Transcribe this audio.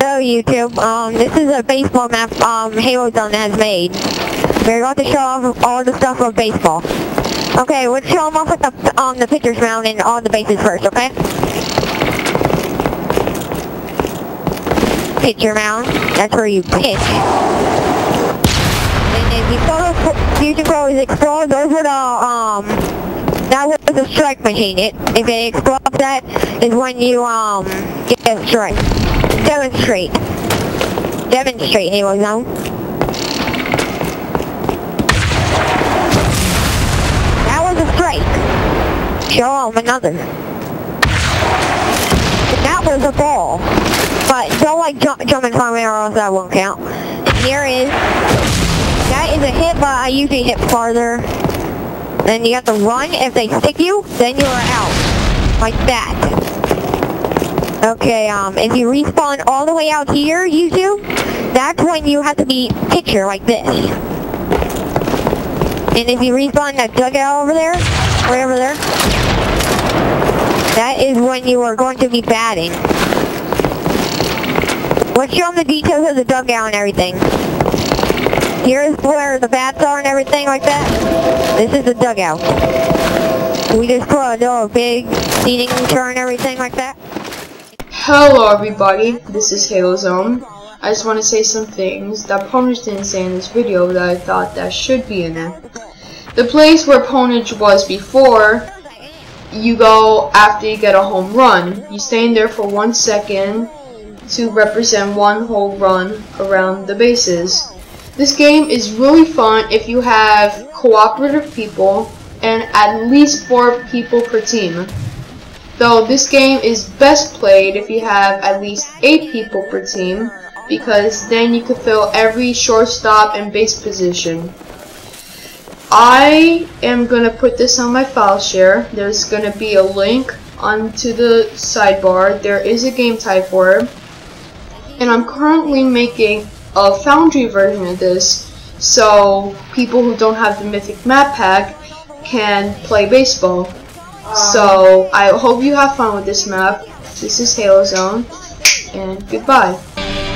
Hello YouTube, this is a baseball map Halo Zone has made. We're about to show off all the stuff of baseball. Okay, we'll show them off with the pitcher's mound and all the bases first, okay? Pitcher mound, that's where you pitch. And if you saw the Fusion Pro is explored, those were the, that was the strike machine. If it explodes, that is when you, get a strike. Demonstrate Halo Zone. That was a strike. Show them another. That was a ball. But don't like jumping somewhere or else that won't count. And here is, that is a hit, but I usually hit farther. Then you have to run. If they stick you, then you are out. Like that. Okay, if you respawn all the way out here, YouTube, that's when you have to be pitcher like this. And if you respawn that dugout over there, right over there, that is when you are going to be batting. Let's show them the details of the dugout and everything. Here's where the bats are and everything like that. This is the dugout. We just put a little big seating chair and everything like that. Hello everybody, this is Halo Zone. I just want to say some things that Pwnage didn't say in this video that I thought that should be in there. The place where Pwnage was before, you go after you get a home run. You stay in there for 1 second to represent one whole run around the bases. This game is really fun if you have cooperative people and at least 4 people per team. Though this game is best played if you have at least 8 people per team, because then you can fill every shortstop and base position. I am going to put this on my file share. There's going to be a link onto the sidebar. There is a game type for it. And I'm currently making a Foundry version of this, so people who don't have the Mythic Map Pack can play baseball. So, I hope you have fun with this map. This is Halo Zone, and goodbye.